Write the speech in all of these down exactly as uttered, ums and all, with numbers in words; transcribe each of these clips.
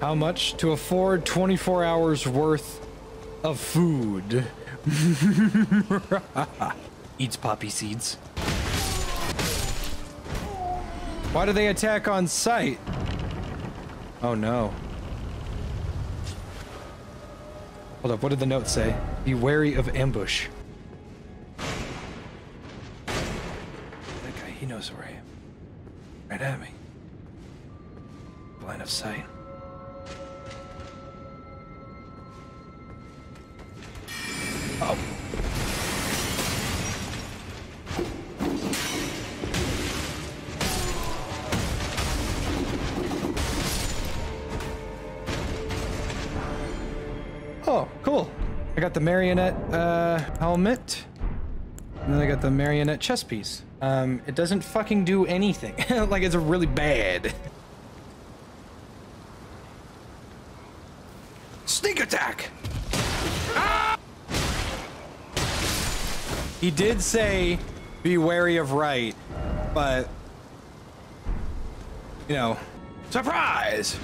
How much? To afford twenty-four hours worth of food. Eats poppy seeds. Why do they attack on sight? Oh no. Hold up, what did the note say? Be wary of ambush. That guy, he knows where I am. Right at me. Blind of sight. Oh. Oh, cool. I got the marionette uh, helmet. And then I got the marionette chess piece. Um, it doesn't fucking do anything. Like, it's really bad. Sneak attack! Ah! He did say, be wary of right, but, you know, surprise!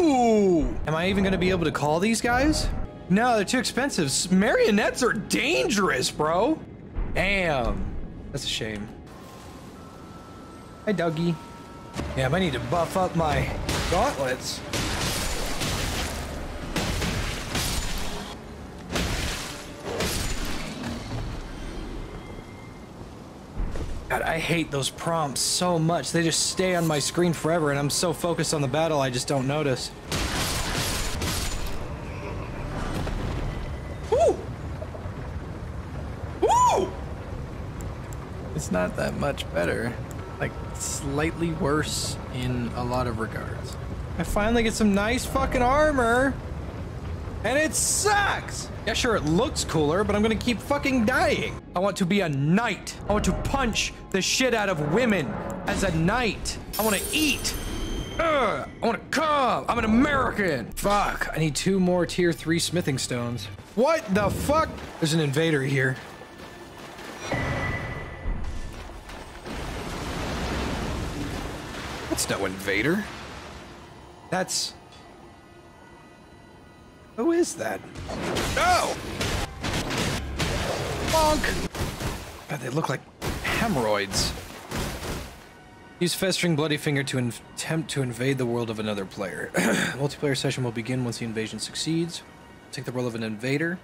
Ooh! Am I even gonna be able to call these guys? No, they're too expensive. Marionettes are dangerous, bro. Damn. That's a shame. Hi, Dougie. Yeah, I need to buff up my gauntlets. God, I hate those prompts so much. They just stay on my screen forever, and I'm so focused on the battle, I just don't notice. Woo! Woo! It's not that much better. Like, slightly worse in a lot of regards. I finally get some nice fucking armor, and it sucks! Yeah, sure, it looks cooler, but I'm gonna keep fucking dying. I want to be a knight. I want to punch the shit out of women as a knight. I want to eat. Ugh, I want to come. I'm an American. Fuck, I need two more tier three smithing stones. What the fuck? There's an invader here. That's no invader. That's... Who is that? No! Bonk! God, they look like hemorrhoids. Use Festering Bloody Finger to attempt to invade the world of another player. Multiplayer session will begin once the invasion succeeds. Take the role of an invader.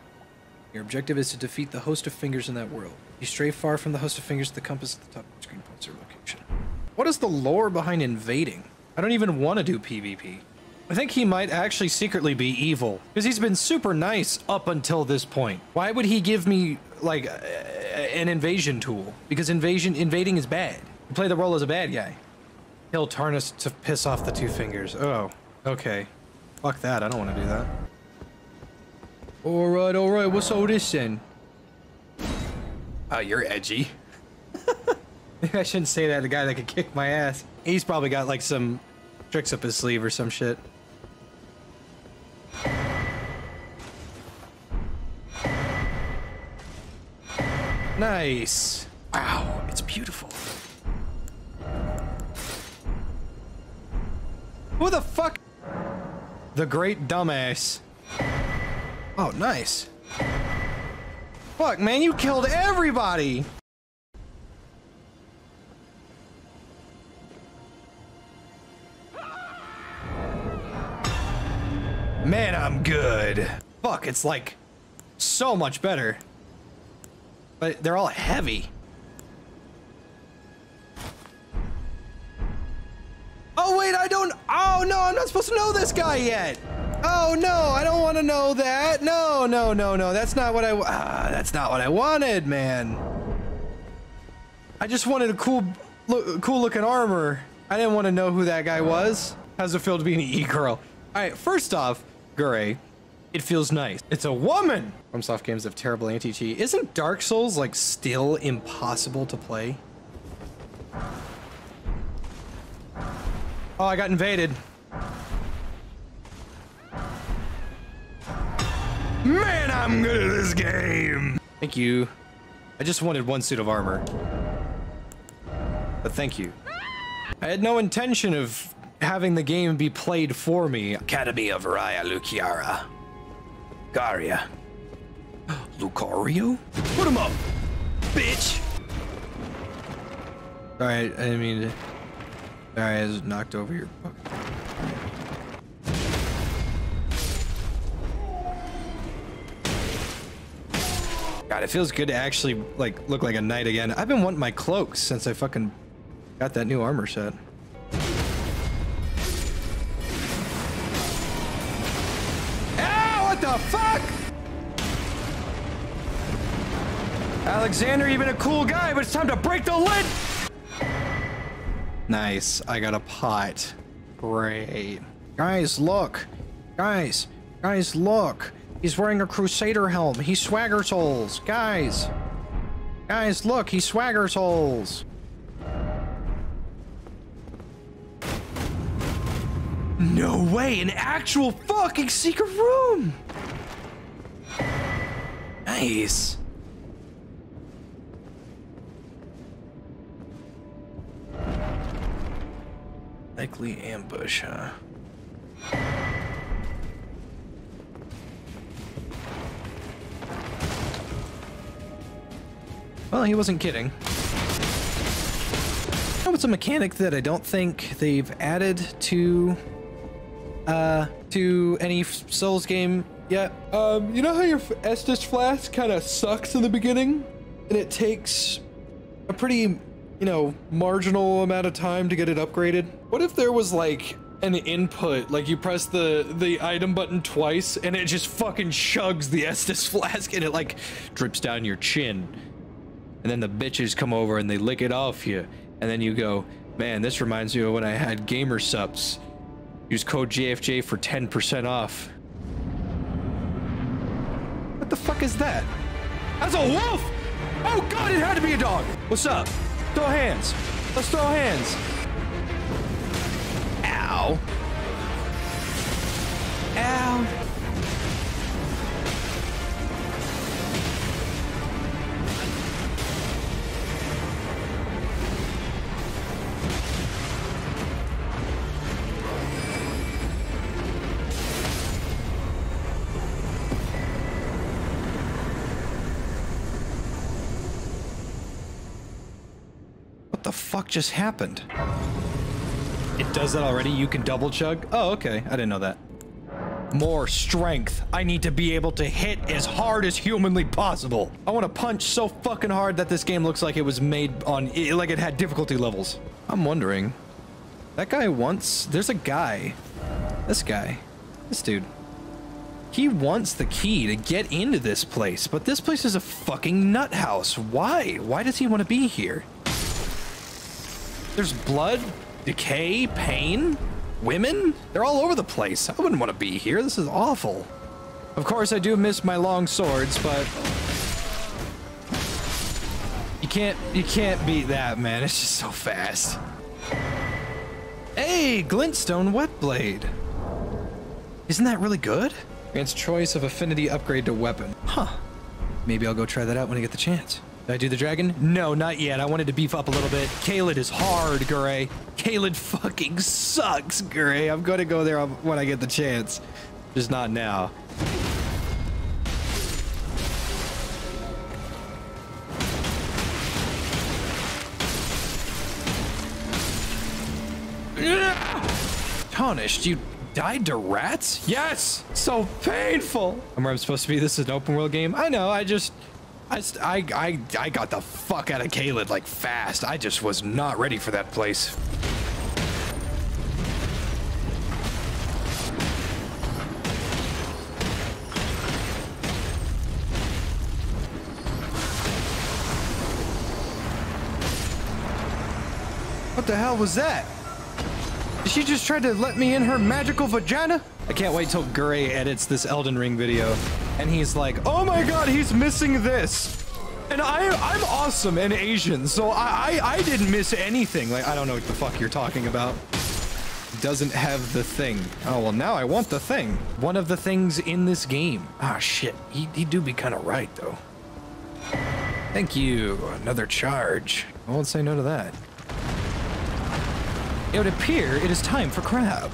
Your objective is to defeat the host of fingers in that world. You stray far from the host of fingers to the compass at the top of the screen points your location. What is the lore behind invading? I don't even want to do PvP. I think he might actually secretly be evil, because he's been super nice up until this point. Why would he give me, like, uh, an invasion tool? Because invasion invading is bad. You play the role as a bad guy. He'll Tarnished to piss off the two fingers. Oh, okay. Fuck that, I don't want to do that. Alright, alright, what's all this then? Oh, you're edgy. Maybe I shouldn't say that to the guy that could kick my ass. He's probably got, like, some tricks up his sleeve or some shit. Nice. Wow, it's beautiful. Who the fuck? The great dumbass. Oh, nice. Fuck, man, you killed everybody. Man, I'm good. Fuck, it's like so much better. But they're all heavy. Oh wait, I don't, oh no, I'm not supposed to know this guy yet. Oh no, I don't want to know that. No, no, no, no, that's not what I, ah, that's not what I wanted, man. I just wanted a cool, lo cool looking armor. I didn't want to know who that guy was. How's it feel to be an e-girl? All right, first off, Gure, it feels nice. It's a woman! FromSoft games have terrible anti-cheat. Isn't Dark Souls, like, still impossible to play? Oh, I got invaded. Man, I'm good at this game! Thank you. I just wanted one suit of armor. but thank you. I had no intention of having the game be played for me. Academy of Raya Lucaria. Lucaria. Lucario? Put him up, bitch! Alright, I didn't mean to. Alright, I just knocked over your book. God, it feels good to actually, like, look like a knight again. I've been wanting my cloak since I fucking got that new armor set. Ow, what the fuck? Alexander, you've been a cool guy, but it's time to break the lid! Nice, I got a pot. Great. Guys, look. Guys, guys, look. He's wearing a Crusader helm. He swagger souls. Guys. Guys, look. He swagger souls. No way. An actual fucking secret room. Nice. Likely ambush, huh? Well, he wasn't kidding. You know, it's a mechanic that I don't think they've added to uh, to any Souls game yet. Um, you know how your Estus Flask kind of sucks in the beginning? And it takes a pretty, you know, marginal amount of time to get it upgraded? What if there was like an input, like you press the, the item button twice and it just fucking chugs the Estus Flask and it like drips down your chin? And then the bitches come over and they lick it off you. And then you go, man, this reminds me of when I had Gamer Supps. Use code J F J for ten percent off. What the fuck is that? That's a wolf! Oh God, it had to be a dog! What's up? Throw hands. Let's throw hands. Ow. Ow. Fuck just happened? It does that already? You can double chug? Oh, okay. I didn't know that. More strength. I need to be able to hit as hard as humanly possible. I want to punch so fucking hard that this game looks like it was made on, like it had difficulty levels. I'm wondering, that guy wants, there's a guy, this guy, this dude, he wants the key to get into this place, but this place is a fucking nut house. Why? Why does he want to be here? There's blood, decay, pain, women. They're all over the place. I wouldn't want to be here. This is awful. Of course, I do miss my long swords, but you can't you can't beat that, man. It's just so fast. Hey, Glintstone Wetblade. Isn't that really good? Grants choice of affinity upgrade to weapon. Huh. Maybe I'll go try that out when I get the chance. Did I do the dragon? No, not yet. I wanted to beef up a little bit. Caelid is hard, Gray. Caelid fucking sucks, Gray. I'm gonna go there when I get the chance. Just not now. Tarnished, you died to rats? Yes! So painful! I'm where I'm supposed to be. This is an open world game. I know, I just... I, I, I got the fuck out of Caelid, like, fast. I just was not ready for that place. What the hell was that? She just tried to let me in her magical vagina? I can't wait till Gray edits this Elden Ring video and he's like, oh my God, he's missing this. And I, I'm awesome and Asian, so I, I, I didn't miss anything. Like, I don't know what the fuck you're talking about. Doesn't have the thing. Oh, well, now I want the thing. One of the things in this game. Ah, shit. He, he do be kind of right, though. Thank you. Another charge. I won't say no to that. It would appear it is time for crab.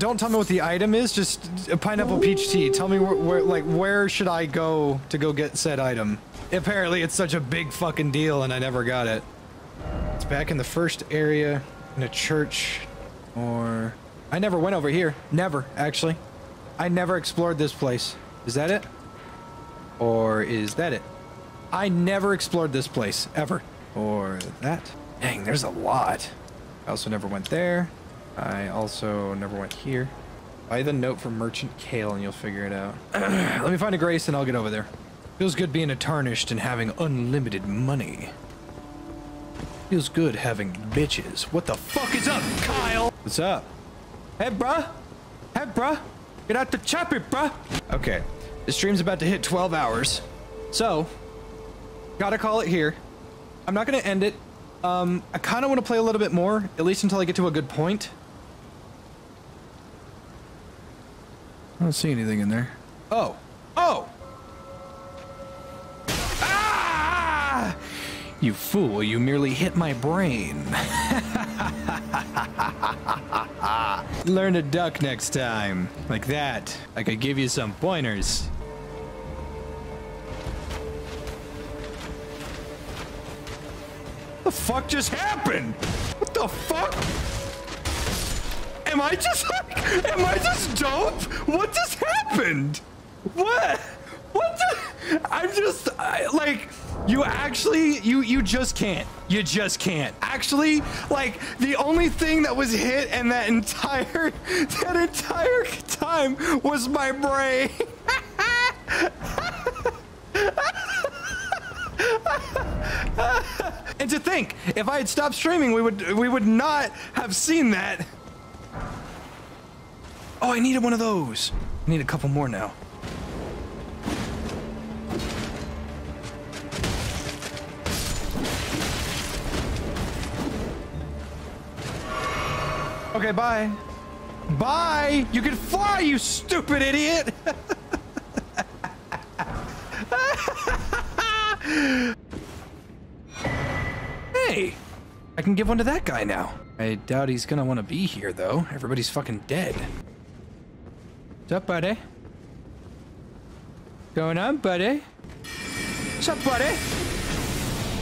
Don't tell me what the item is, just a pineapple peach tea. Tell me where, where, like, where should I go to go get said item? Apparently it's such a big fucking deal and I never got it. It's back in the first area in a church, or... I never went over here. Never, actually. I never explored this place. Is that it? Or is that it? I never explored this place, ever. Or that. Dang, there's a lot. I also never went there. I also never went here. Buy the note from Merchant Kale and you'll figure it out. Let me find a grace and I'll get over there. Feels good being a tarnished and having unlimited money. Feels good having bitches. What the fuck is up, Kyle? What's up? Hey, bruh. Hey, bruh. Get out the choppy, bruh. Okay. The stream's about to hit twelve hours. So, gotta call it here. I'm not gonna end it. Um, I kind of want to play a little bit more, at least until I get to a good point. I don't see anything in there. Oh. Oh! Ah! You fool, you merely hit my brain. Learn to duck next time. Like that. I could give you some pointers. What the fuck just happened? What the fuck? Am I just like, am I just dope? What just happened? What? What the? I'm just, I, like, you actually, you, you just can't. You just can't. Actually, like, the only thing that was hit and that entire, that entire time was my brain. And to think, if I had stopped streaming, we would we would not have seen that. Oh, I needed one of those. I need a couple more now. Okay, bye. Bye! You can fly, you stupid idiot! Hey, I can give one to that guy now. I doubt he's gonna want to be here though. Everybody's fucking dead. What's up, buddy? Going on, buddy? What's up, buddy?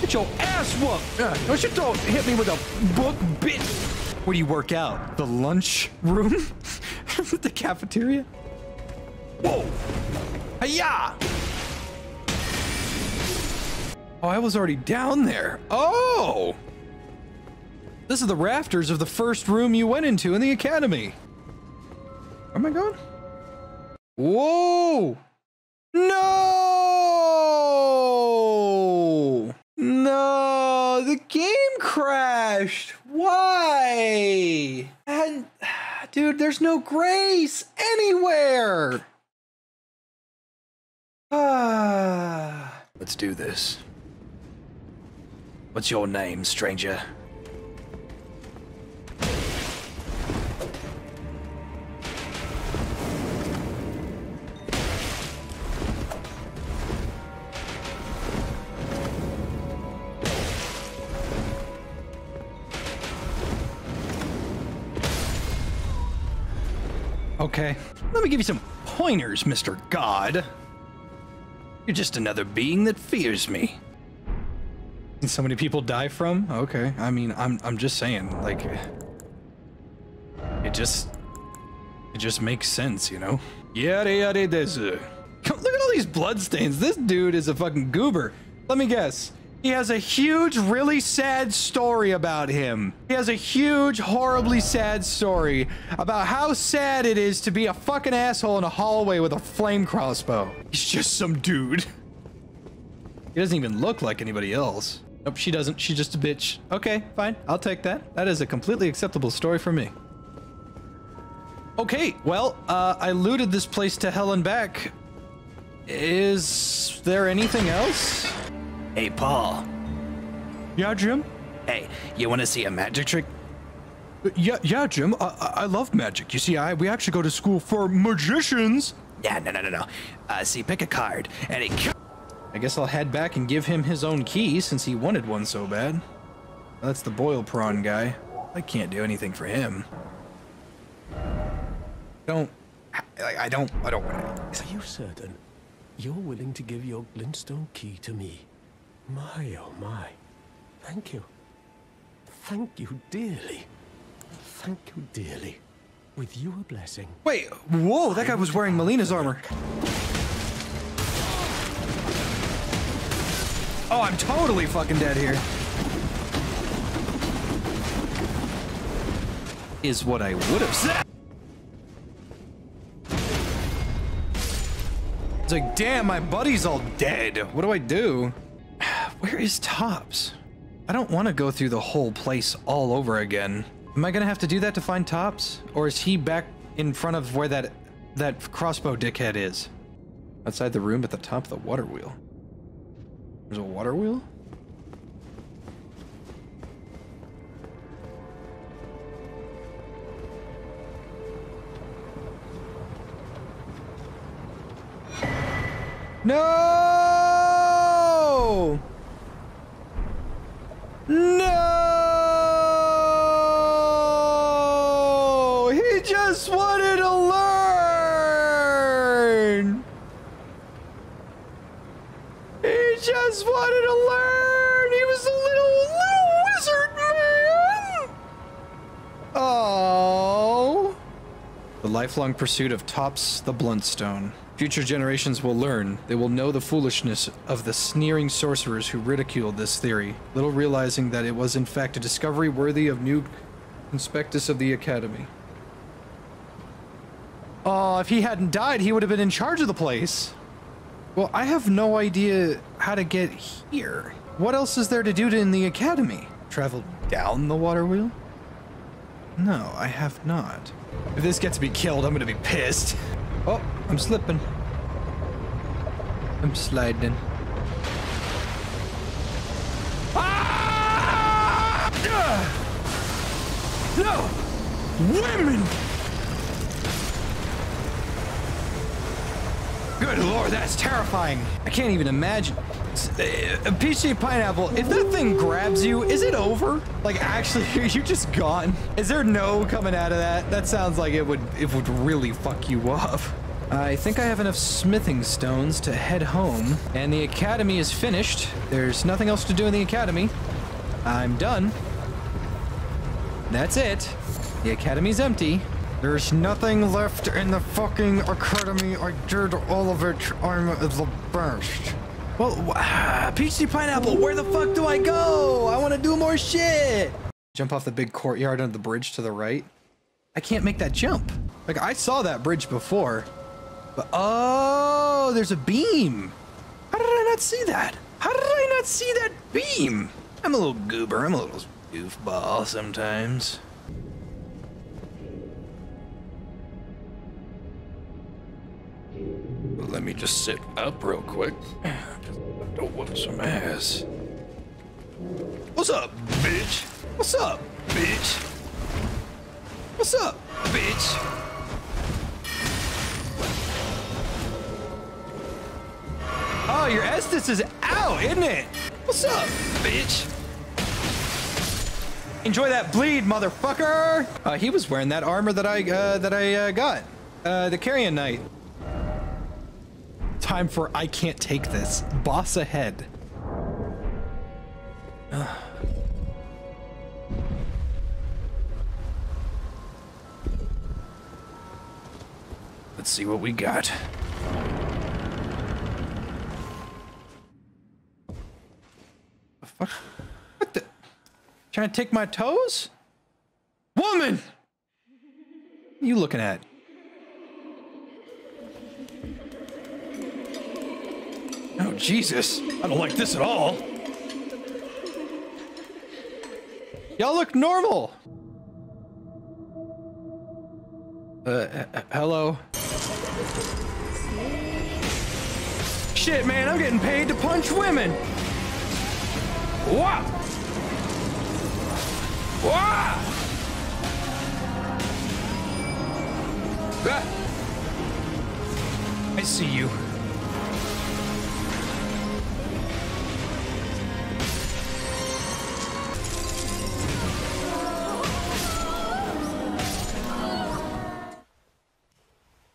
Get your ass whooped! Uh, don't you don't hit me with a book, bitch! Where do you work out? The lunch room? The cafeteria? Whoa! Hi-ya! Oh, I was already down there. Oh! This is the rafters of the first room you went into in the academy. Where am I going? Whoa! No! No! The game crashed! Why? And, dude, there's no grace anywhere! Ah. Let's do this. What's your name, stranger? Okay. Let me give you some pointers, Mister God. You're just another being that fears me. So many people die from? Okay, I mean, I'm, I'm just saying, like, it just, it just makes sense, you know? Yada yada this. Look at all these bloodstains. This dude is a fucking goober. Let me guess. He has a huge, really sad story about him. He has a huge, horribly sad story about how sad it is to be a fucking asshole in a hallway with a flame crossbow. He's just some dude. He doesn't even look like anybody else. Nope, she doesn't. She's just a bitch. Okay, fine. I'll take that. That is a completely acceptable story for me. Okay, well, uh, I looted this place to hell and back. Is there anything else? Hey, Paul. Yeah, Jim? Hey, you want to see a magic trick? Yeah, yeah, Jim. I, I love magic. You see, I we actually go to school for magicians. Yeah, no, no, no, no. Uh, see, pick a card, and it... I guess I'll head back and give him his own key since he wanted one so bad. That's the boil prawn guy. I can't do anything for him. Don't. I, I don't. I don't want to. Are you certain you're willing to give your Glintstone key to me? My oh my. Thank you. Thank you dearly. Thank you dearly. With your blessing. Wait, whoa, that guy was wearing Melina's armor. Oh, I'm totally fucking dead here. Is what I would have said. It's like, damn, my buddy's all dead. What do I do? Where is Tops? I don't want to go through the whole place all over again. Am I gonna have to do that to find Tops? Or is he back in front of where that that crossbow dickhead is? Outside the room at the top of the water wheel. There's a water wheel? No! No! He just wanted to learn! He just wanted to learn! He was a little, little wizard, man! Oh! The lifelong pursuit of Tops the Bluntstone. Future generations will learn. They will know the foolishness of the sneering sorcerers who ridiculed this theory, little realizing that it was in fact a discovery worthy of new conspectus of the Academy. Oh, if he hadn't died, he would have been in charge of the place. Well, I have no idea how to get here. What else is there to do in the Academy? Travel down the water wheel? No, I have not. If this gets me killed, I'm gonna be pissed. Oh, I'm slipping. I'm sliding. Ah! No! Women! Good lord, that's terrifying. I can't even imagine. A peachy pineapple, if that thing grabs you, is it over? Like, actually, are you just gone? Is there no coming out of that? That sounds like it would it would really fuck you up. I think I have enough smithing stones to head home, and the Academy is finished. There's nothing else to do in the Academy. I'm done. That's it. The Academy's empty. There's nothing left in the fucking Academy. I did all of it. I'm the best. Well, uh, Peachy Pineapple, where the fuck do I go? I want to do more shit. Jump off the big courtyard under the bridge to the right. I can't make that jump. Like, I saw that bridge before. But, oh, there's a beam. How did I not see that? How did I not see that beam? I'm a little goober. I'm a little goofball sometimes. Let me just sit up real quick. Don't whoop some ass. What's up, bitch? What's up, bitch? What's up, bitch? Oh, your Estus is out, isn't it? What's up, bitch? Enjoy that bleed, motherfucker! Uh, he was wearing that armor that I uh, that I uh, got, uh, the Carrion Knight. Time for I can't take this. Boss ahead. Ugh. Let's see what we got. The fuck? What the? Trying to take my toes? Woman! What are you looking at? Oh, Jesus. I don't like this at all. Y'all look normal. Uh, hello. Shit, man, I'm getting paid to punch women. Wow. Wow. Ah. I see you.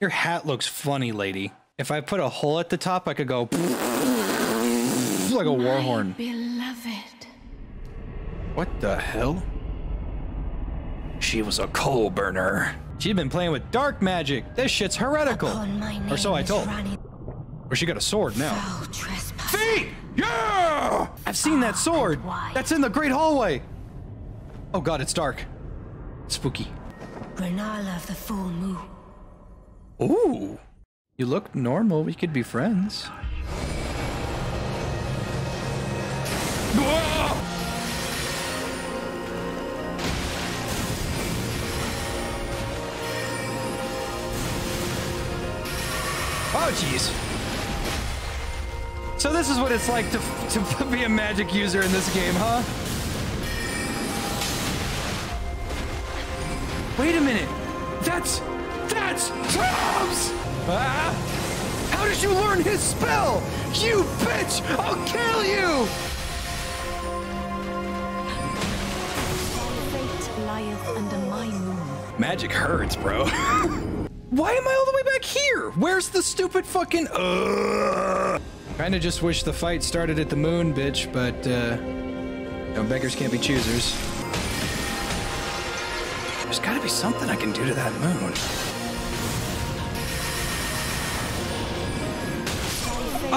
Your hat looks funny, lady. If I put a hole at the top, I could go like a war horn. Beloved. What the hell? She was a coal burner. She'd been playing with dark magic. This shit's heretical. Or so I told. Or she got a sword now. Feet! Yeah! I've seen that sword. That's in the Great Hallway. Oh god, it's dark. Spooky. Rennala of the Full Moon. Ooh. You look normal. We could be friends. Whoa! Oh, jeez. So this is what it's like to, to be a magic user in this game, huh? Wait a minute. That's... That's Tom's! Ah! How did you learn his spell? You bitch! I'll kill you! Fate lieth under my moon. Magic hurts, bro. Why am I all the way back here? Where's the stupid fucking... Uh... Kinda just wish the fight started at the moon, bitch, but, uh... You know, beggars can't be choosers. There's gotta be something I can do to that moon.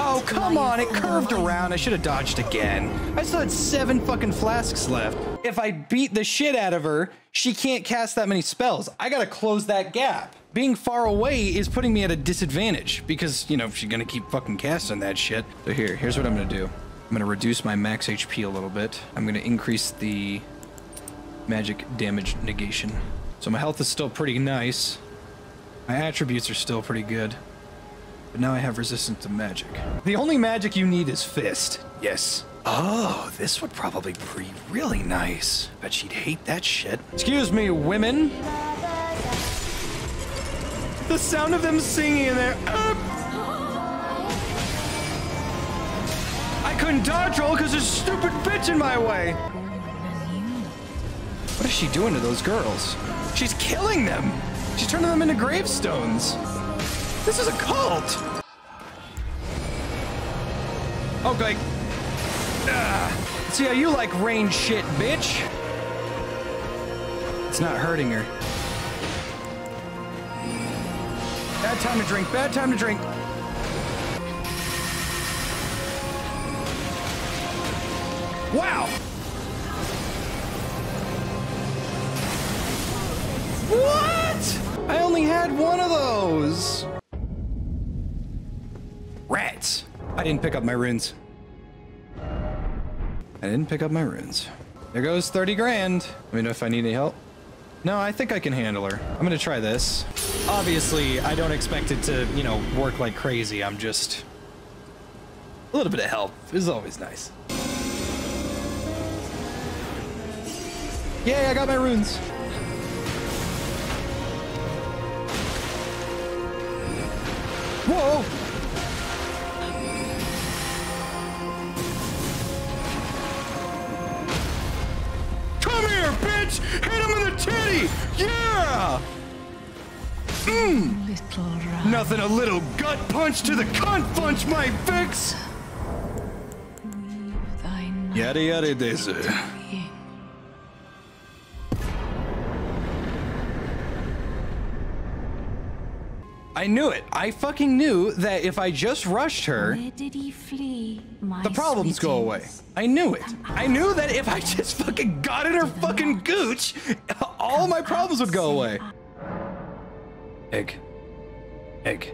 Oh, come on! It curved around. I should have dodged again. I still had seven fucking flasks left. If I beat the shit out of her, she can't cast that many spells. I gotta close that gap. Being far away is putting me at a disadvantage because, you know, she's gonna keep fucking casting that shit. So here, here's what I'm gonna do. I'm gonna reduce my max H P a little bit. I'm gonna increase the magic damage negation. So my health is still pretty nice. My attributes are still pretty good. But now I have resistance to magic. The only magic you need is fist. Yes. Oh, this would probably be really nice. Bet she'd hate that shit. Excuse me, women. The sound of them singing in there. Uh, I couldn't dodge roll because there's a stupid bitch in my way. What is she doing to those girls? She's killing them. She's turning them into gravestones. This is a cult. Okay. Uh, see how you like rain shit, bitch. It's not hurting her. Bad time to drink, bad time to drink. Wow! What? I only had one of those. Rats. I didn't pick up my runes. I didn't pick up my runes. There goes thirty grand. Let me know if I need any help. No, I think I can handle her. I'm gonna try this. Obviously, I don't expect it to, you know, work like crazy. I'm just... A little bit of help is always nice. Yay, I got my runes. Whoa! Come here, bitch! Hit him in the titty! Yeah! Mm. Little rat. Nothing a little gut punch to the cunt punch, my Vix! Yada yada desert. I knew it. I fucking knew that if I just rushed her, where did he flee, the problems sweetings? Go away. I knew it. I knew that if I just fucking got in her fucking gooch, all my problems would go away. Egg. Egg.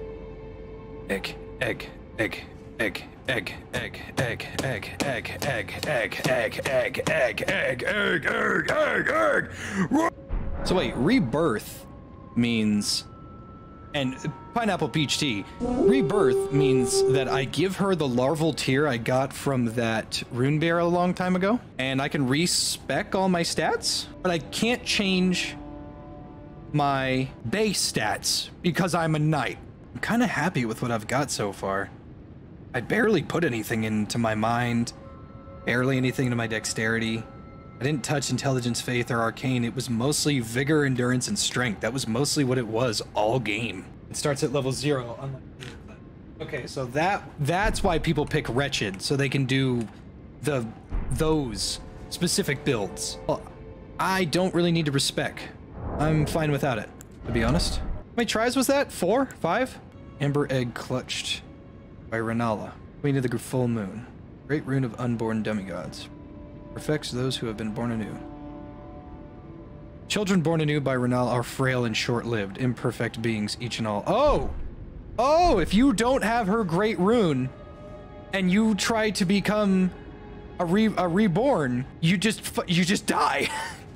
Egg. Egg. Egg. Egg. Egg. Egg. Egg. Egg. Egg. Egg. Egg. Egg. Egg. Egg. Egg. Egg. Egg. Egg. Egg. So wait, rebirth means... And pineapple peach tea. Rebirth means that I give her the larval tier I got from that rune bearer a long time ago, and I can respec all my stats, but I can't change my base stats because I'm a knight. I'm kind of happy with what I've got so far. I barely put anything into my mind, barely anything into my dexterity. I didn't touch intelligence, faith, or arcane. It was mostly vigor, endurance, and strength. That was mostly what it was all game. It starts at level zero. Okay, so that that's why people pick Wretched, so they can do the those specific builds. Well, I don't really need to respec. I'm fine without it, to be honest. How many tries was that? Four? Five? Amber Egg Clutched by Rennala. Queen of the Full Moon. Great Rune of Unborn Demigods. Perfects those who have been born anew. Children born anew by Rennala are frail and short-lived, imperfect beings, each and all. Oh! Oh, if you don't have her Great Rune, and you try to become a, re a reborn, you just f you just die.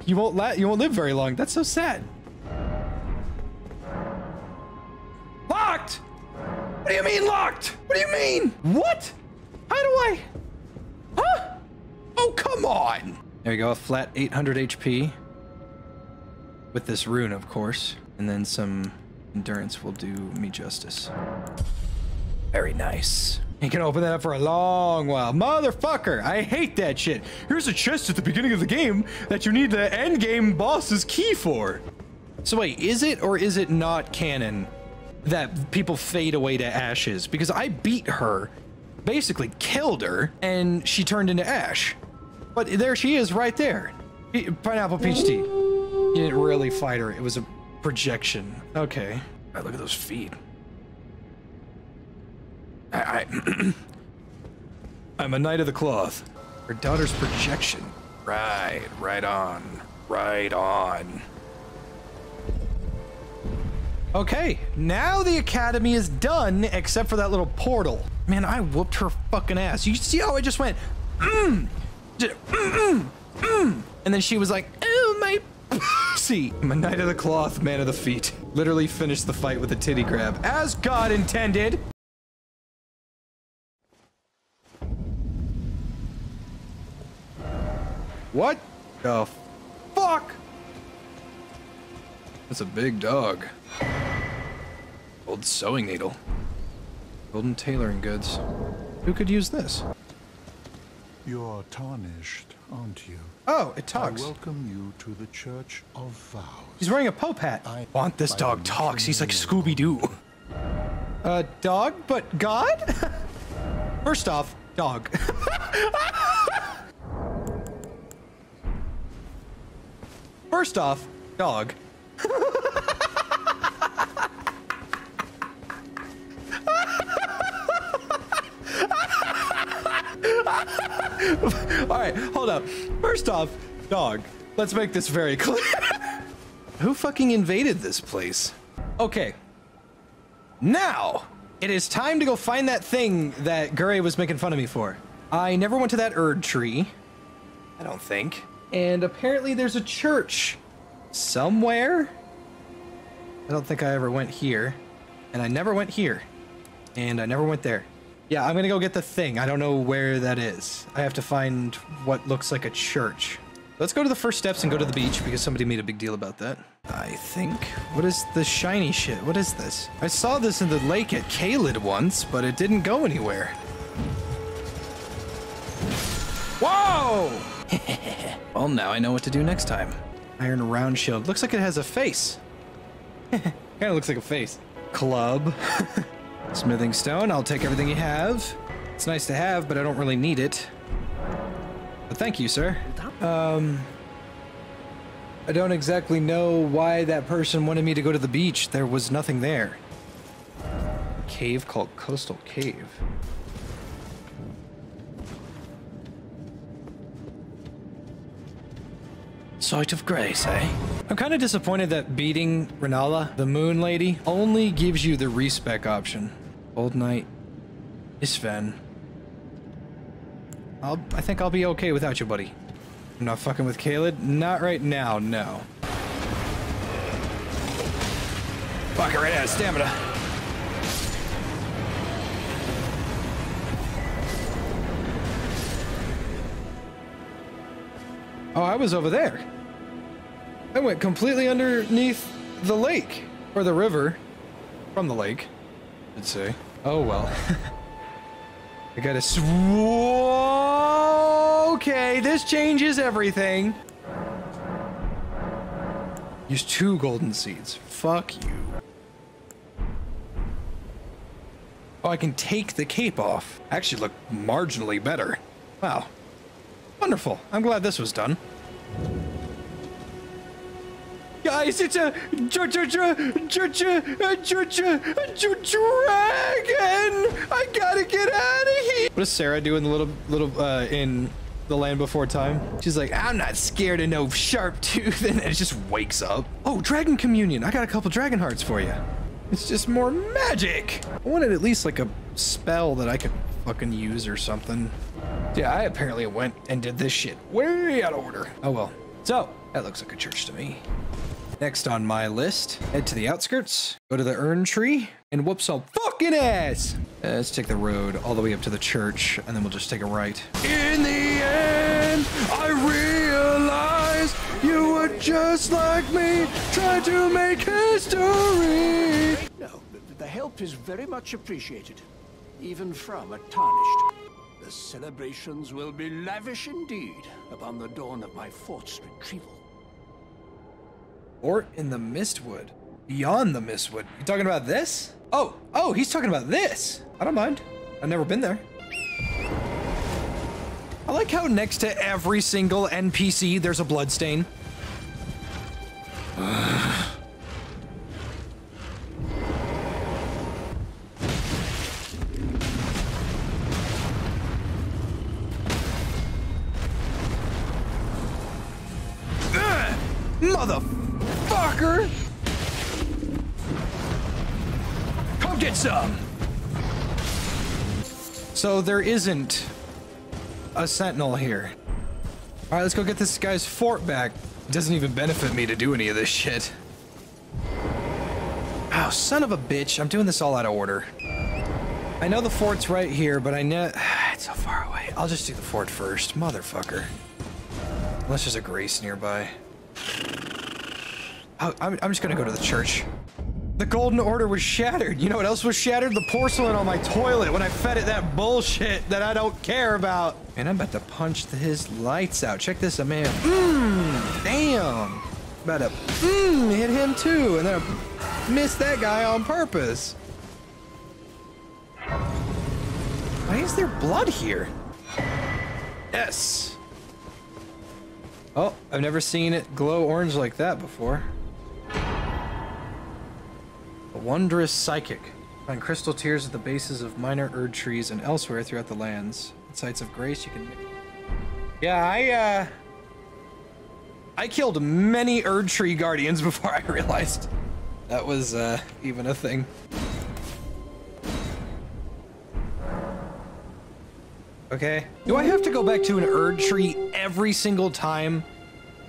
you won't la you won't live very long. That's so sad. Locked? What do you mean locked? What do you mean? What? How do I? Huh? Oh, come on. There you go. A flat eight hundred H P. With this rune, of course, and then some endurance will do me justice. Very nice. You can open that up for a long while. Motherfucker, I hate that shit. Here's a chest at the beginning of the game that you need the end game boss's key for. So wait, is it or is it not canon that people fade away to ashes? Because I beat her, basically killed her, and she turned into ash. But there she is right there. Pineapple Peach Tea. You didn't really fight her. It was a projection. Okay. God, look at those feet. I, I I'm a knight of the cloth. Her daughter's projection. Right, right on, right on. Okay, now the academy is done, except for that little portal. Man, I whooped her fucking ass. You see how I just went, mm, just, mm, mm, mm. And then she was like, oh my pussy. I'm a knight of the cloth, man of the feet. Literally finished the fight with a titty grab, as God intended. What the fuck? That's a big dog. Old sewing needle. Golden tailoring goods. Who could use this? You're tarnished, aren't you? Oh, it talks. I welcome you to the Church of Vows. He's wearing a Pope hat. I want this dog talks. He's like Scooby-Doo. A dog, but God? First off, dog. First off, dog. All right, hold up. First off, dog. Let's make this very clear. Who fucking invaded this place? Okay. Now it is time to go find that thing that Guri was making fun of me for. I never went to that Erdtree. I don't think. And apparently there's a church somewhere. I don't think I ever went here, and I never went here, and I never went there. Yeah, I'm gonna go get the thing. I don't know where that is. I have to find what looks like a church. Let's go to the first steps and go to the beach, because somebody made a big deal about that, I think. What is the shiny shit? What is this? I saw this in the lake at Caelid once, but it didn't go anywhere. Whoa! Well, now I know what to do next time. Iron round shield. Looks like it has a face. Kind of looks like a face. Club. Smithing stone. I'll take everything you have. It's nice to have, but I don't really need it. But thank you, sir. Um, I don't exactly know why that person wanted me to go to the beach. There was nothing there. A cave called Coastal Cave. Sight of grace, eh? I'm kind of disappointed that beating Rennala, the Moon Lady, only gives you the respec option. Old Knight, Isvan. I'll, I think I'll be okay without you, buddy. I'm not fucking with Caelid. Not right now, no. Fuck, I ran out of stamina. Oh, I was over there. I went completely underneath the lake, or the river, from the lake, I'd say. Oh, well. I gotta sw- Okay, this changes everything. Use two golden seeds. Fuck you. Oh, I can take the cape off. Actually look marginally better. Wow. Wonderful. I'm glad this was done. Guys, it's a dragon! I gotta get out of here! What does Sarah do in the little, little, uh, in The Land Before Time? She's like, I'm not scared of no sharp tooth, and it just wakes up. Oh, Dragon communion. I got a couple dragon hearts for you. It's just more magic. I wanted at least like a spell that I could fucking use or something. Yeah, I apparently went and did this shit way out of order. Oh well. So, that looks like a church to me. Next on my list, head to the outskirts, go to the Erdtree, and whoop some fucking ass. Uh, let's take the road all the way up to the church, and then we'll just take a right. In the end, I realized you were just like me, trying to make history. No, the help is very much appreciated, even from a Tarnished. The celebrations will be lavish indeed upon the dawn of my fort's retrieval. Or in the Mistwood. Beyond the Mistwood. You talking about this? Oh, oh, he's talking about this. I don't mind. I've never been there. I like how next to every single N P C, there's a bloodstain. Motherfucker! Come get some! So there isn't a sentinel here. All right, let's go get this guy's fort back. It doesn't even benefit me to do any of this shit. Oh, son of a bitch. I'm doing this all out of order. I know the fort's right here, but I know... it's so far away. I'll just do the fort first. Motherfucker. Unless there's a grace nearby. I'm, I'm just gonna go to the church. The golden order was shattered. You know what else was shattered? The porcelain on my toilet when I fed it that bullshit that I don't care about. And I'm about to punch his lights out. Check this out, man. Mmm, damn. About to mmm, hit him too. And then I missed that guy on purpose. Why is there blood here? Yes. Oh, I've never seen it glow orange like that before. A wondrous psychic. Find crystal tears at the bases of minor erd trees and elsewhere throughout the lands. At sites of grace you can... Yeah, I, uh... I killed many erd tree guardians before I realized that was, uh, even a thing. Okay. Do I have to go back to an erd tree every single time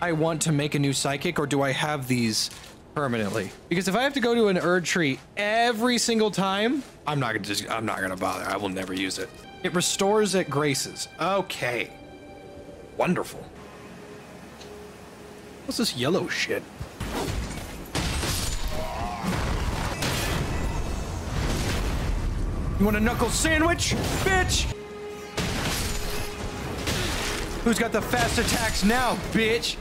I want to make a new psychic, or do I have these permanently? Because if I have to go to an erd tree every single time, I'm not gonna just, I'm not gonna bother. I will never use it. It restores at graces. Okay. Wonderful. What's this yellow shit? You want a knuckle sandwich, bitch? Who's got the fast attacks now, bitch?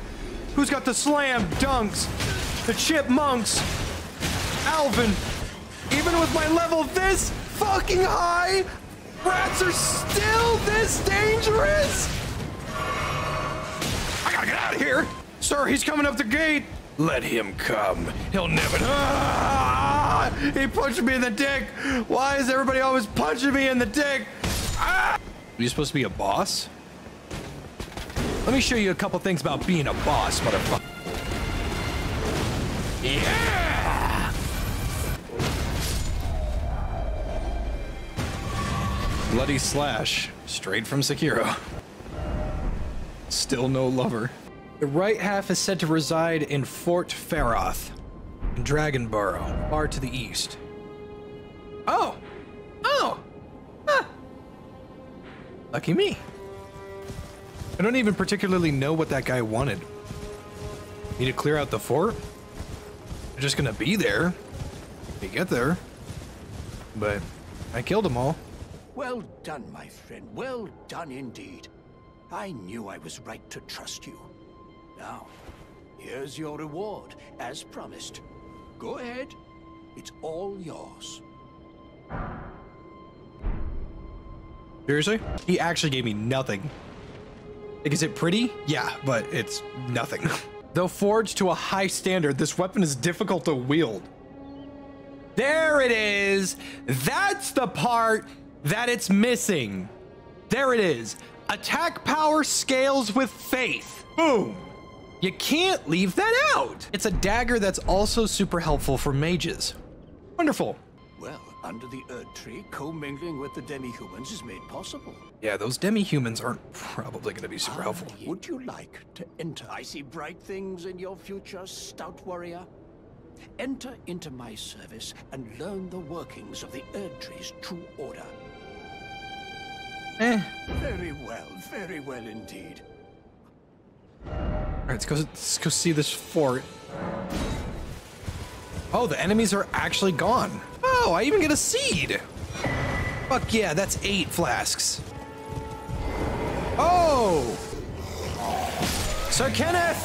Who's got the slam dunks? The chipmunks? Alvin? Even with my level this fucking high, rats are still this dangerous? I gotta get out of here. Sir, he's coming up the gate. Let him come. He'll never... Ah! He punched me in the dick. Why is everybody always punching me in the dick? Ah! Are you supposed to be a boss? Let me show you a couple things about being a boss, motherfucker. Yeah! Bloody slash, straight from Sekiro. Still no lover. The right half is said to reside in Fort Faroth, in Dragonborough, far to the east. Oh! Oh! Huh. Lucky me. I don't even particularly know what that guy wanted. Need to clear out the fort? They're just gonna be there. They get there. But I killed them all. Well done, my friend. Well done indeed. I knew I was right to trust you. Now, here's your reward, as promised. Go ahead. It's all yours. Seriously? He actually gave me nothing. Like, is it pretty? Yeah, but it's nothing. Though forged to a high standard, this weapon is difficult to wield. There it is. That's the part that it's missing. There it is. Attack power scales with faith. Boom. You can't leave that out. It's a dagger that's also super helpful for mages. Wonderful. Well, under the Erdtree, co-mingling with the Demihumans is made possible. Yeah, those Demihumans aren't probably going to be super helpful. Would you like to enter? I see bright things in your future, stout warrior. Enter into my service and learn the workings of the Erdtree's true order. Eh. Very well, very well indeed. All right, let's go, let's go see this fort. Oh, the enemies are actually gone. Oh, I even get a seed. Fuck yeah, that's eight flasks. Oh! Sir Kenneth!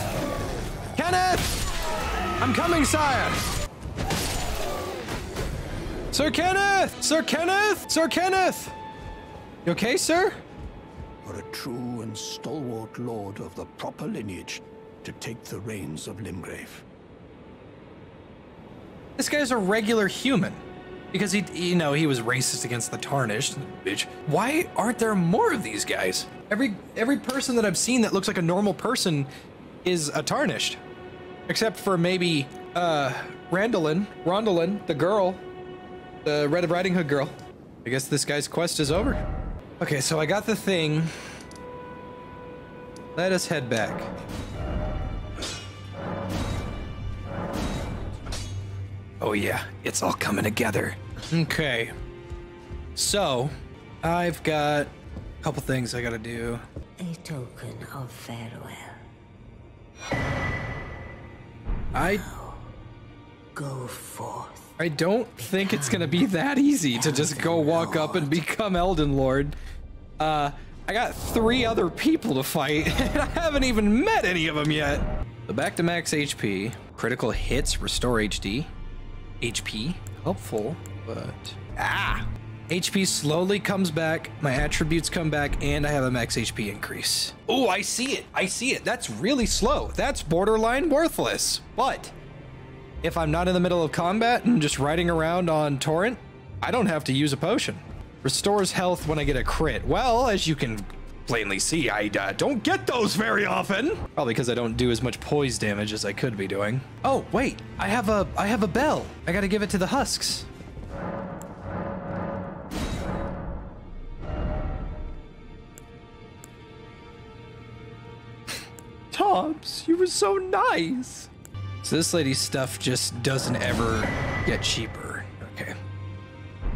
Kenneth! I'm coming, sire! Sir Kenneth! Sir Kenneth! Sir Kenneth! You okay, sir? You're a true and stalwart lord of the proper lineage to take the reins of Limgrave. This guy's a regular human. Because he, you know, he was racist against the Tarnished, bitch. Why aren't there more of these guys? Every every person that I've seen that looks like a normal person is a Tarnished. Except for maybe uh, Randolin, Rondolin, the girl, the Red Riding Hood girl. I guess this guy's quest is over. Okay, so I got the thing. Let us head back. Oh yeah, it's all coming together. Okay, so I've got a couple things I gotta do. A token of farewell. I now, go forth. I don't think it's gonna be that easy to just go walk up and become Elden Lord. Uh, I got three other people to fight, and I haven't even met any of them yet. So back to max H P. Critical hits restore H D. H P helpful, but ah, H P slowly comes back. My attributes come back, and I have a max H P increase. Oh, I see it. I see it. That's really slow. That's borderline worthless. But if I'm not in the middle of combat and just riding around on Torrent, I don't have to use a potion. Restores health when I get a crit. Well, as you can plainly see, I uh, don't get those very often. Probably because I don't do as much poise damage as I could be doing. Oh wait, I have a I have a bell. I gotta give it to the husks. Tops, you were so nice. So this lady's stuff just doesn't ever get cheaper. Okay.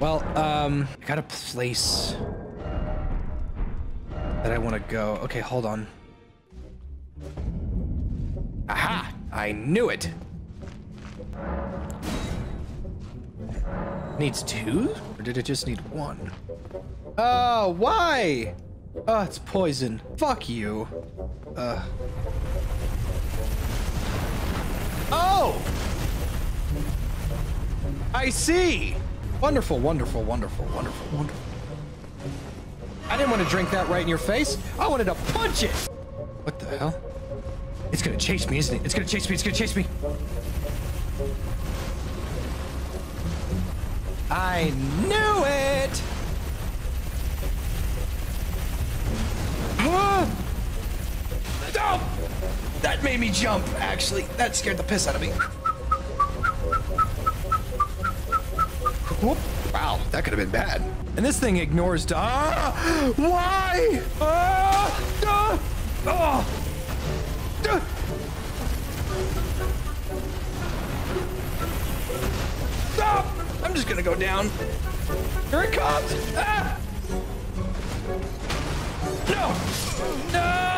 Well, um, I got a place that I want to go. Okay, hold on. Aha! I knew it! Needs two? Or did it just need one? Oh, why? Oh, it's poison. Fuck you. Uh. Oh! I see! Wonderful, wonderful, wonderful, wonderful, wonderful. I didn't want to drink that right in your face. I wanted to punch it. What the hell? It's gonna chase me, isn't it? It's gonna chase me, it's gonna chase me. I knew it! Ah! Oh! That made me jump, actually. That scared the piss out of me. Whoop. Wow, that could have been bad. And this thing ignores. Ah, why? Ah, ah, ah, ah. Stop! I'm just gonna go down. Here it comes! Ah! No! No!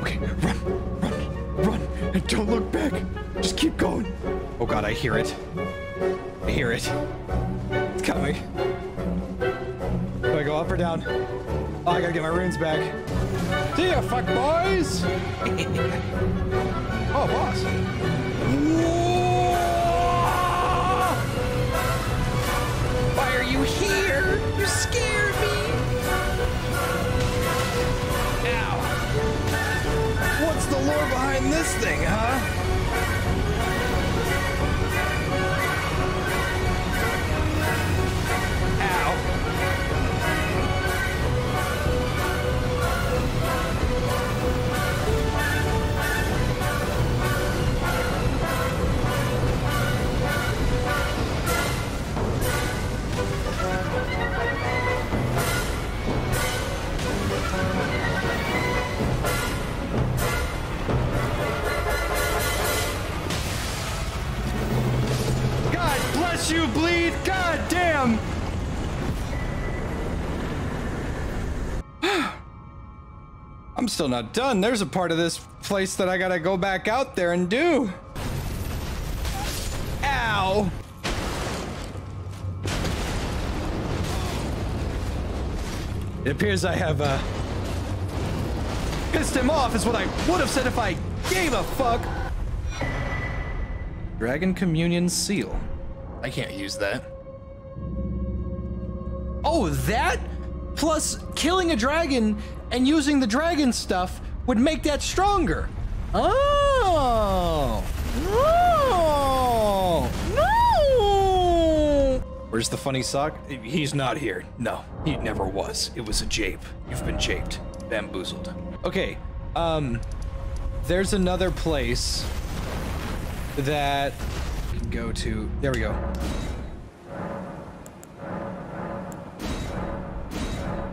Okay, run, run, run, and don't look back. Just keep going. Oh God, I hear it. I hear it. It's coming. Do I go up or down? Oh, I gotta get my runes back. See ya, fuck boys! Oh, boss. Whoa! am! I'm still not done. There's a part of this place that I gotta go back out there and do. Ow! It appears I have, uh... pissed him off is what I would have said if I gave a fuck. Dragon communion seal. I can't use that. Oh, that? Plus, killing a dragon and using the dragon stuff would make that stronger. Oh! Oh! No! Where's the funny sock? He's not here. No, he never was. It was a jape. You've been japed. Bamboozled. Okay, um, there's another place that we can go to. There we go.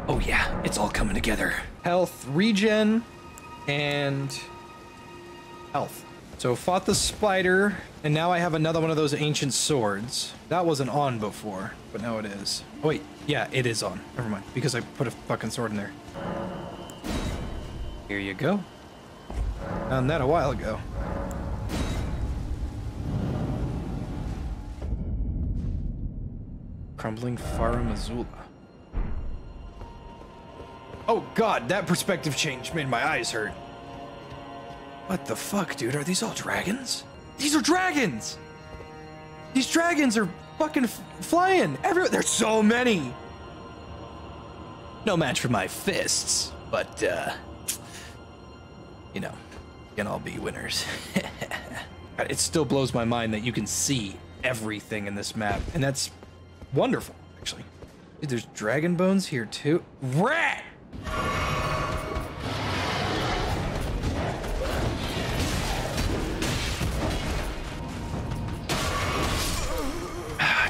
Oh yeah, it's all coming together. Health regen and health. So fought the spider, and now I have another one of those ancient swords. That wasn't on before, but now it is. Oh wait, yeah, it is on. Never mind, because I put a fucking sword in there. Here you go. Found that a while ago. Crumbling Farum Azula. Oh god, that perspective change made my eyes hurt. What the fuck, dude? Are these all dragons? These are dragons! These dragons are fucking f flying everywhere. There's so many! No match for my fists, but, uh, you know, we can all be winners. It still blows my mind that you can see everything in this map, and that's wonderful, actually. Dude, there's dragon bones here too. Rat!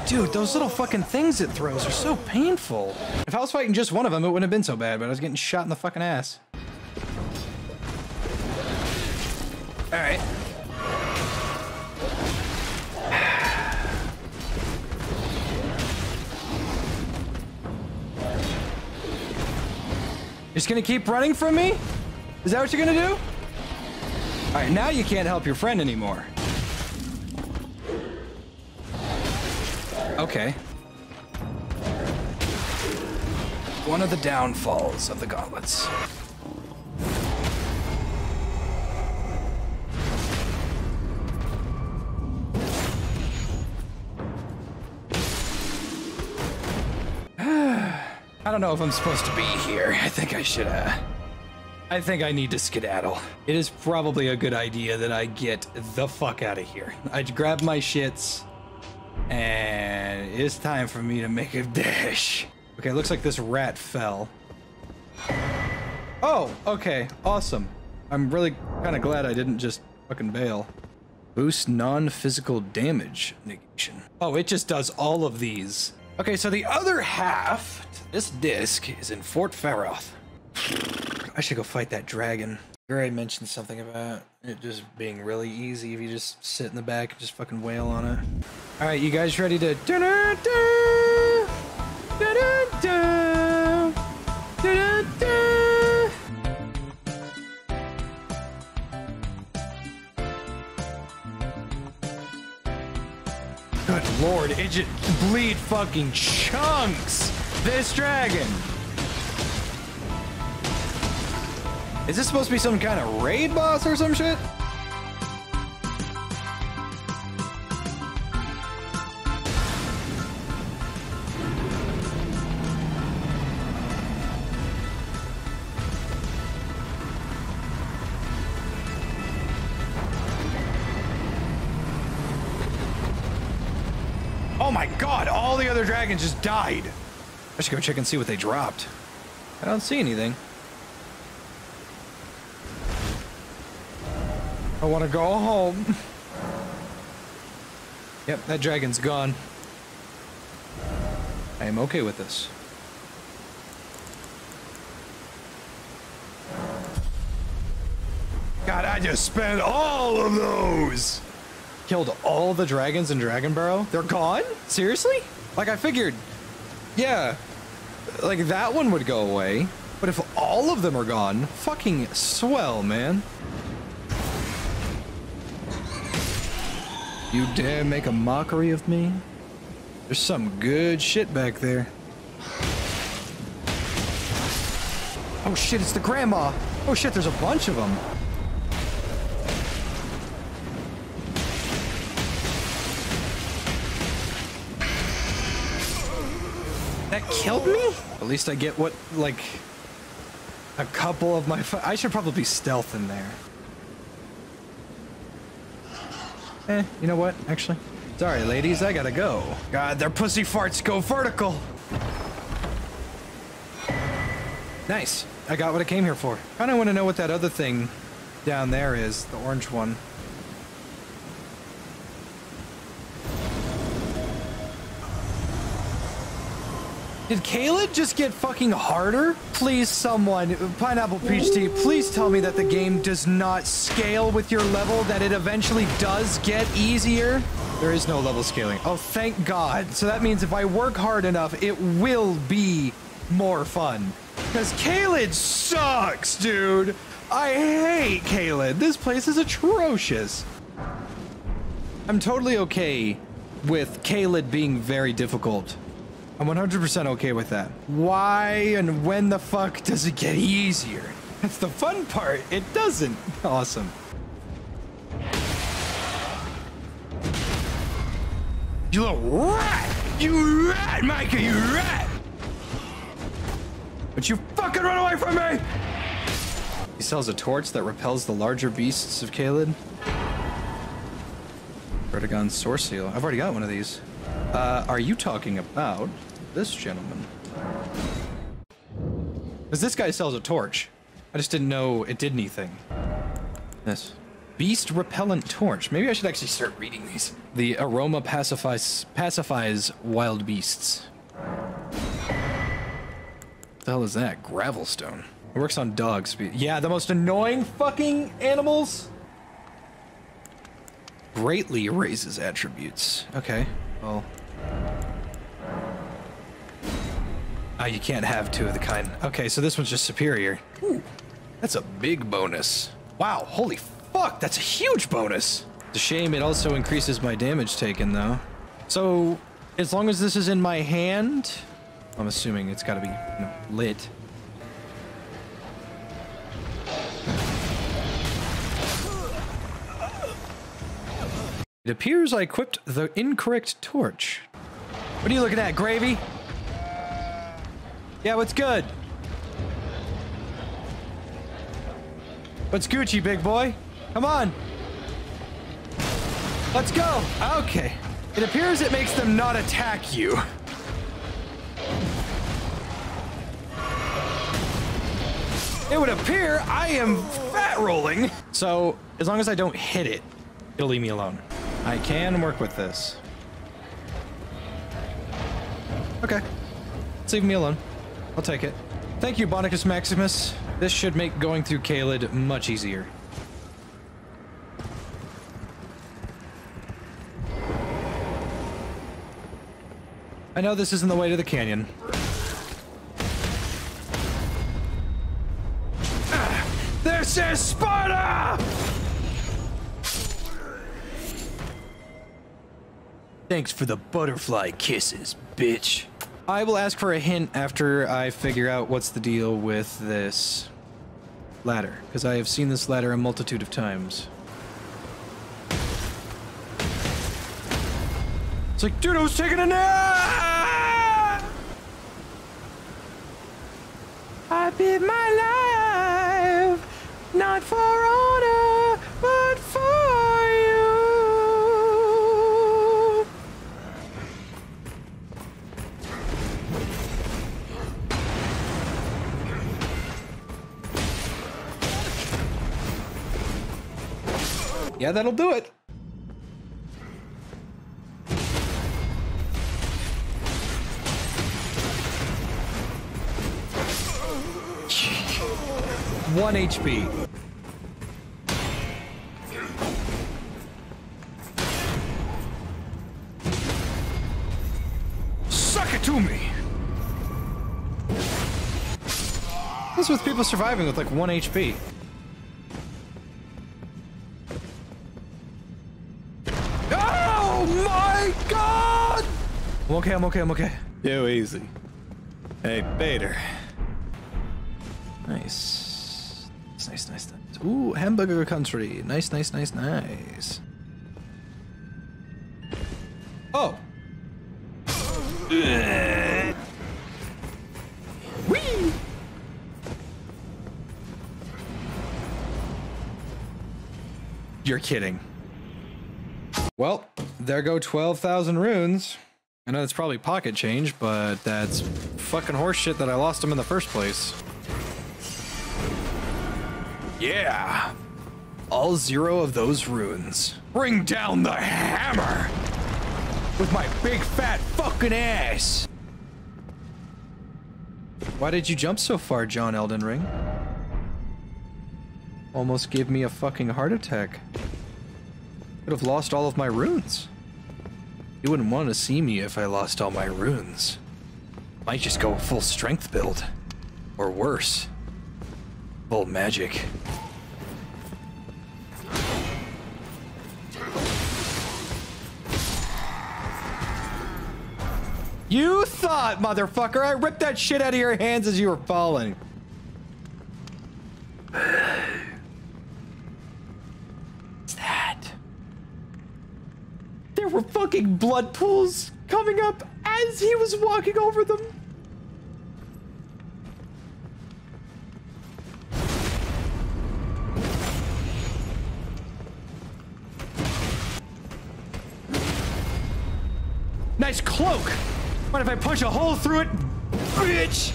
Dude, those little fucking things it throws are so painful. If I was fighting just one of them, it wouldn't have been so bad, but I was getting shot in the fucking ass. All right. Just gonna keep running from me? Is that what you're gonna do? All right, now you can't help your friend anymore. Okay. One of the downfalls of the gauntlets. I don't know if I'm supposed to be here. I think I should, uh... I think I need to skedaddle. It is probably a good idea that I get the fuck out of here. I grab my shits, and it's time for me to make a dash. Okay, looks like this rat fell. Oh, okay, awesome. I'm really kind of glad I didn't just fucking bail. Boost non-physical damage negation. Oh, it just does all of these. Okay, so the other half to this disc is in Fort Faroth. I should go fight that dragon. You already mentioned something about it just being really easy if you just sit in the back and just fucking wail on it. All right, you guys ready to... Good lord, it just bleed fucking chunks! This dragon! Is this supposed to be some kind of raid boss or some shit? Dragons just died. I should go check and see what they dropped. I don't see anything. I want to go home. Yep, that dragon's gone. I am okay with this. God, I just spent all of those. Killed all the dragons in Dragon Burrow? They're gone? Seriously? Like I figured, Yeah, like that one would go away, but if all of them are gone, fucking swell, man. You dare make a mockery of me? There's some good shit back there. Oh shit, it's the grandma. Oh shit, there's a bunch of them. That killed me? At least I get what, like, a couple of my... I should probably be stealth in there. Eh, you know what, actually? Sorry, ladies, I gotta go. God, their pussy farts go vertical! Nice. I got what I came here for. Kinda wanna know what that other thing down there is, the orange one. Did Caelid just get fucking harder? Please, someone, Pineapple Peach Tea, please tell me that the game does not scale with your level, that it eventually does get easier. There is no level scaling. Oh, thank God. So that means if I work hard enough, it will be more fun. Because Caelid sucks, dude. I hate Caelid. This place is atrocious. I'm totally okay with Caelid being very difficult. I'm one hundred percent okay with that. Why and when the fuck does it get easier? That's the fun part. It doesn't. Awesome. You little rat! You rat, Micah! You rat! But you fucking run away from me! He sells a torch that repels the larger beasts of Caelid. Vertagon sword seal. I've already got one of these. Uh, are you talking about... this gentleman? Because this guy sells a torch. I just didn't know it did anything. This. Beast repellent torch. Maybe I should actually start reading these. The aroma pacifies pacifies wild beasts. What the hell is that? Gravelstone. It works on dogs. Yeah, the most annoying fucking animals. Greatly raises attributes. Okay, well. Oh, you can't have two of the kind. Okay, so this one's just superior. Ooh, that's a big bonus. Wow, holy fuck, that's a huge bonus. It's a shame it also increases my damage taken, though. So, as long as this is in my hand, I'm assuming it's gotta be, you know, lit. It appears I equipped the incorrect torch. What are you looking at, gravy? Yeah, what's good? What's Gucci, big boy? Come on. Let's go. Okay. It appears it makes them not attack you. It would appear I am fat rolling. So as long as I don't hit it, it'll leave me alone. I can work with this. Okay. It's leaving me alone. I'll take it. Thank you, Bonicus Maximus. This should make going through Caelid much easier. I know this isn't the way to the canyon. Ah, this is Sparta! Thanks for the butterfly kisses, bitch. I will ask for a hint after I figure out what's the deal with this ladder, because I have seen this ladder a multitude of times. It's like, dude, I was taking a nap! I bid my life, not for honor, but for yeah, that'll do it. One H P. Suck it to me. What's with people surviving with like one H P? Oh my god! I'm okay, I'm okay, I'm okay. Too easy. Hey, Bader. Nice. It's nice, nice, nice. Ooh, hamburger country. Nice, nice, nice, nice. Oh. Whee! You're kidding. Well, there go twelve thousand runes. I know that's probably pocket change, but that's fucking horseshit that I lost them in the first place. Yeah. All zero of those runes. Bring down the hammer with my big fat fucking ass. Why did you jump so far, John Elden Ring? Almost gave me a fucking heart attack. Would have lost all of my runes. You wouldn't want to see me if I lost all my runes. Might just go full strength build. Or worse. Full magic. You thought, motherfucker, I ripped that shit out of your hands as you were falling. What's that? There were fucking blood pools coming up as he was walking over them. Nice cloak. What if I punch a hole through it, bitch?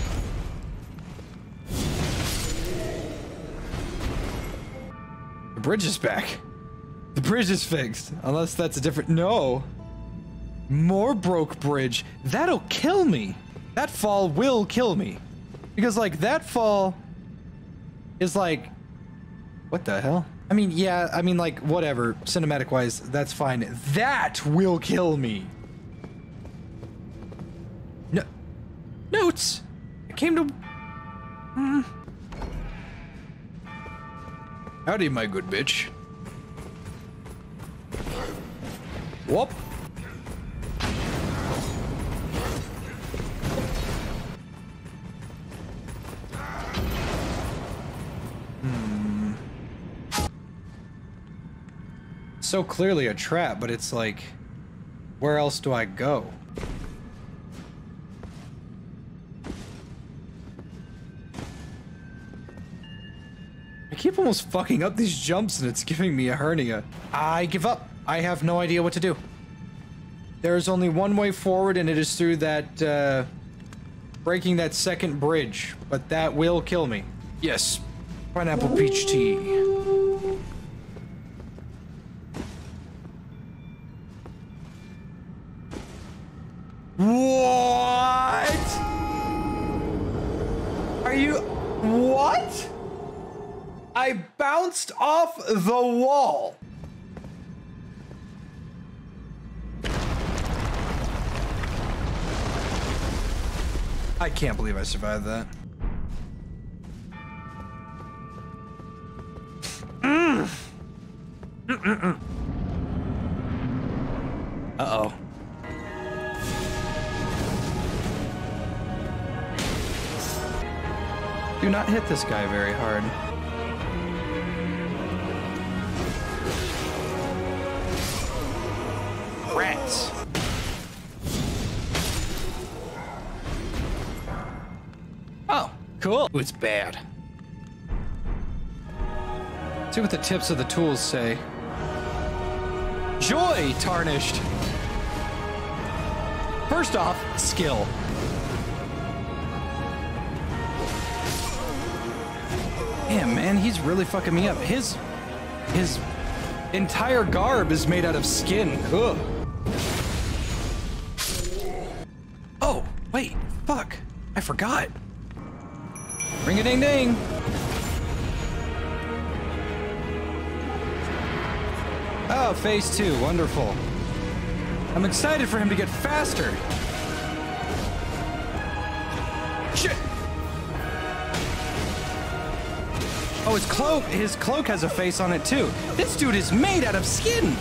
The bridge is back. The bridge is fixed. Unless that's a different... No. More broke bridge. That'll kill me. That fall will kill me. Because, like, that fall is like... What the hell? I mean, yeah, I mean, like, whatever. Cinematic-wise, that's fine. That will kill me. Notes! I came to... Mm. Howdy, my good bitch. Whoop! Hmm. So clearly a trap, but it's like... Where else do I go? I keep almost fucking up these jumps and it's giving me a hernia. I give up. I have no idea what to do. There is only one way forward and it is through that, uh, breaking that second bridge, but that will kill me. Yes. Pineapple peach tea. What? Are you... What? I bounced off the wall. I can't believe I survived that. Mm. Mm-mm-mm. Uh-oh. Do not hit this guy very hard. Rats. Oh, cool. Ooh, it's bad. See what the tips of the tools say. Joy tarnished. First off, skill. Damn, man, he's really fucking me up. His, his entire garb is made out of skin. Ugh. Oh, wait, fuck. I forgot. Ring-a-ding-ding. Oh, phase two, wonderful. I'm excited for him to get faster. Shit. Oh, his cloak, his cloak has a face on it too. This dude is made out of skin.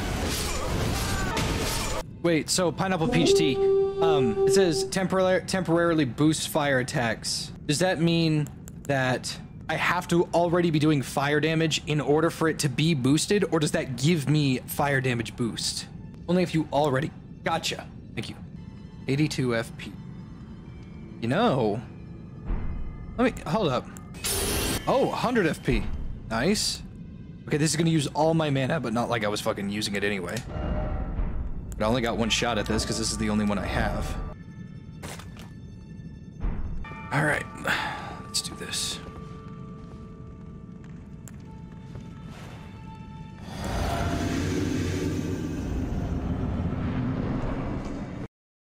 Wait, so pineapple peach tea. Um, it says temporarily temporarily boosts fire attacks. Does that mean that I have to already be doing fire damage in order for it to be boosted, or does that give me fire damage boost? Only if you already. Gotcha. Thank you. eighty-two F P. You know. Let me hold up. Oh, one hundred F P. Nice. Okay, this is gonna use all my mana, but not like I was fucking using it anyway. But I only got one shot at this because this is the only one I have. All right, let's do this.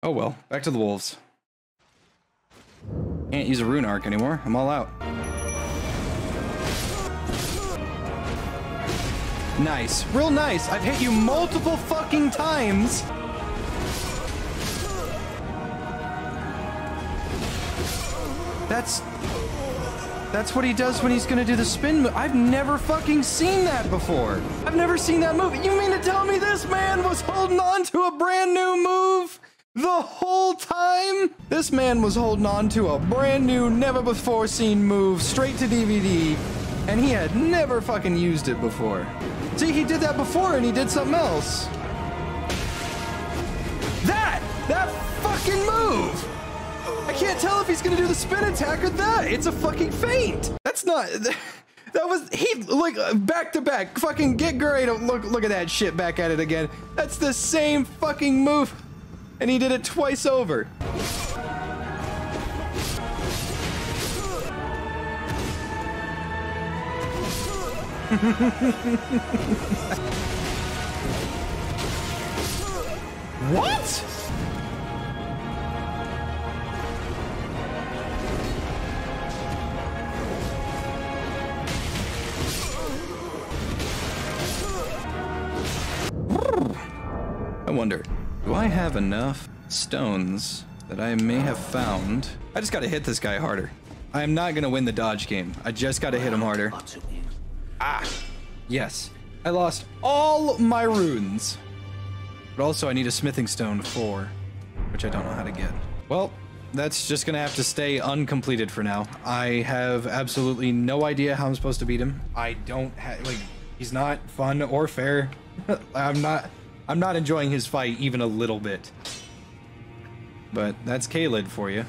Oh well, back to the wolves. Can't use a rune arc anymore. I'm all out. Nice. Real nice. I've hit you multiple fucking times. That's... That's what he does when he's gonna do the spin move. I've never fucking seen that before. I've never seen that move. You mean to tell me this man was holding on to a brand new move? The whole time? This man was holding on to a brand new, never before seen move straight to D V D, and he had never fucking used it before. See, he did that before and he did something else. That! That fucking move! I can't tell if he's gonna do the spin attack or that. It's a fucking feint. That's not... That was, he, like, back to back. Fucking get great. Look, look at that shit back at it again. That's the same fucking move. And he did it twice over. What? I wonder. Do I have enough stones that I may have found? I just gotta hit this guy harder. I am not gonna win the dodge game. I just gotta hit him harder. Ah, yes. I lost all my runes. But also I need a smithing stone four, which I don't know how to get. Well, that's just gonna have to stay uncompleted for now. I have absolutely no idea how I'm supposed to beat him. I don't have, like, he's not fun or fair. I'm not... I'm not enjoying his fight even a little bit. But that's Caelid for you.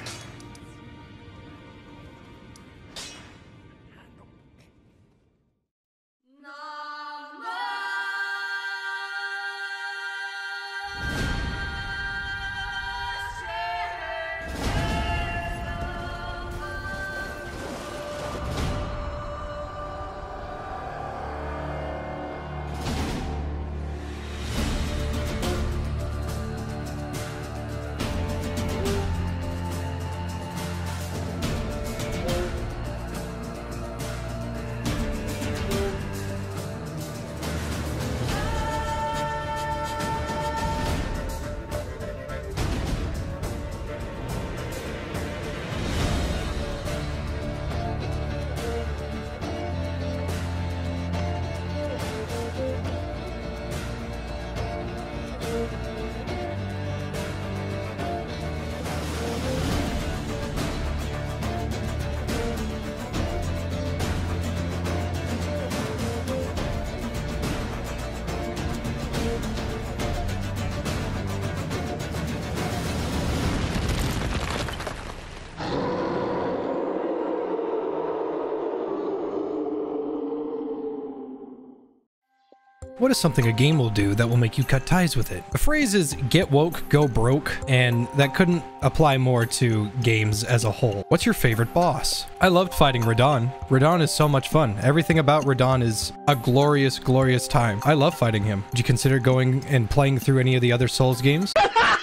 What is something a game will do that will make you cut ties with it? The phrase is get woke, go broke, and that couldn't apply more to games as a whole. What's your favorite boss? I loved fighting Radahn. Radahn is so much fun. Everything about Radahn is a glorious, glorious time. I love fighting him. Would you consider going and playing through any of the other Souls games? What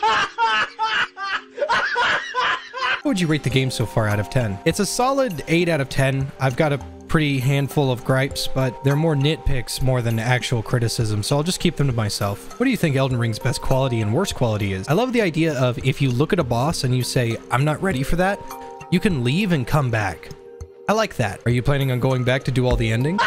would you rate the game so far out of ten? It's a solid eight out of ten. I've got a pretty handful of gripes, but they're more nitpicks more than actual criticism, so I'll just keep them to myself. What do you think Elden Ring's best quality and worst quality is? I love the idea of if you look at a boss and you say, I'm not ready for that, you can leave and come back. I like that. Are you planning on going back to do all the endings?